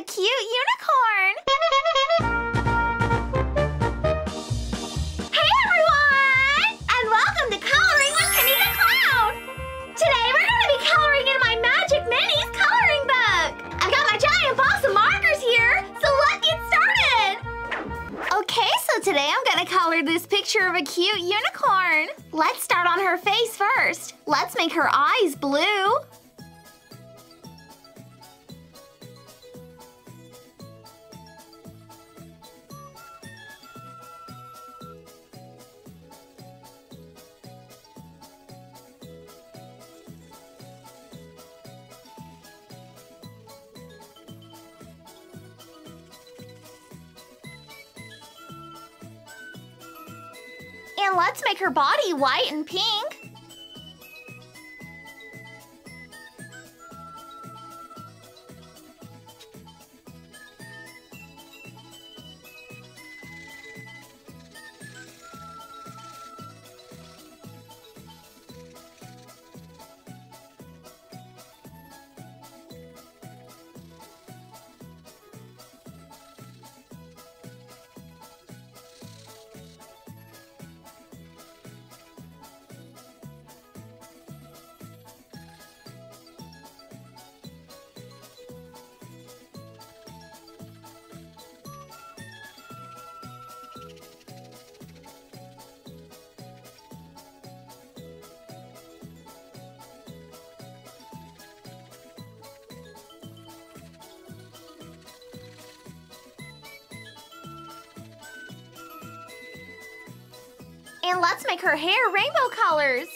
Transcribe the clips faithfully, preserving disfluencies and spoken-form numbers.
a cute unicorn! Hey everyone! And welcome to Coloring with Kimmi the Clown! Today we're going to be coloring in my Magic Minis coloring book! I've got my giant box of markers here, so let's get started! Okay, so today I'm going to color this picture of a cute unicorn. Let's start on her face first. Let's make her eyes blue. And let's make her body white and pink. And let's make her hair rainbow colors.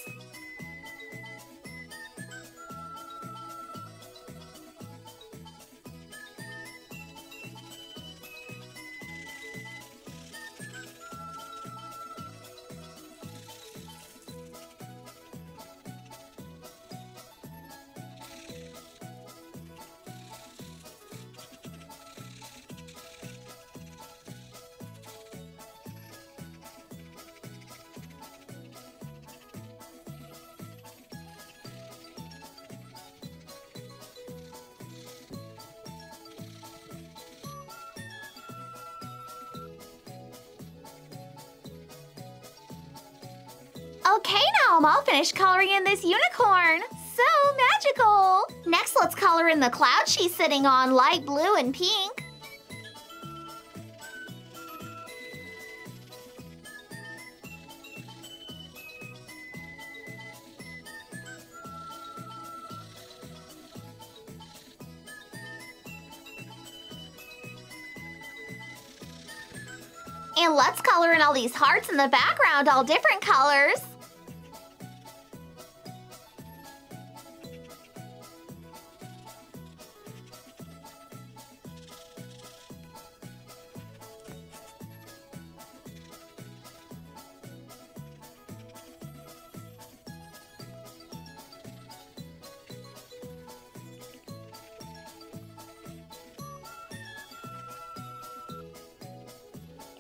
Okay, now I'm all finished coloring in this unicorn. So magical! Next, let's color in the cloud she's sitting on, light blue and pink. And let's color in all these hearts in the background, all different colors.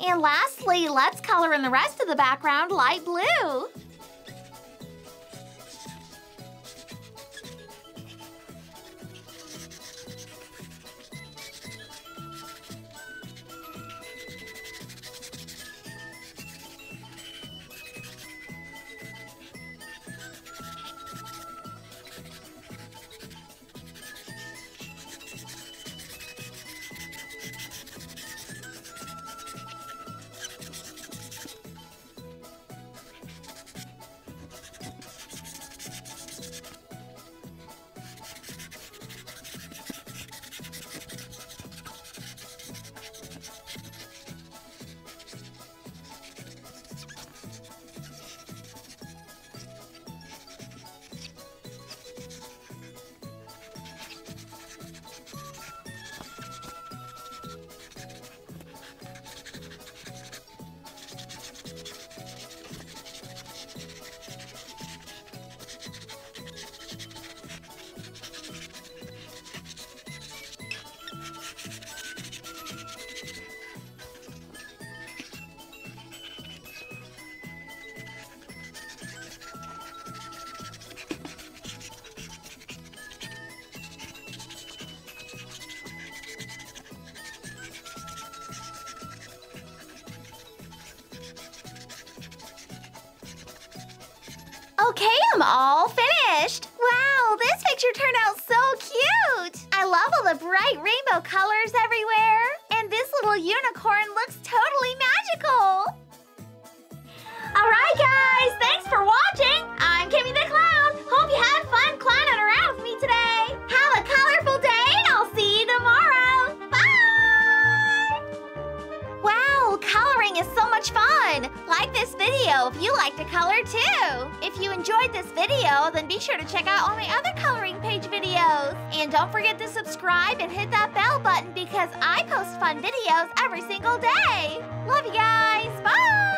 And lastly, let's color in the rest of the background light blue. Okay, I'm all finished. Wow, this picture turned out so cute. I love all the bright rainbow colors everywhere. And this little unicorn looks totally magical. All right, guys, thanks for watching. I'm Kimmi the Clown. Hope you had fun clowning around with me today. Have a colorful day, and I'll see you tomorrow. Bye! Wow, coloring is so much fun. Like this video if you like to color, too. If you enjoyed this video, then be sure to check out all my other coloring page videos. And don't forget to subscribe and hit that bell button because I post fun videos every single day. Love you guys. Bye!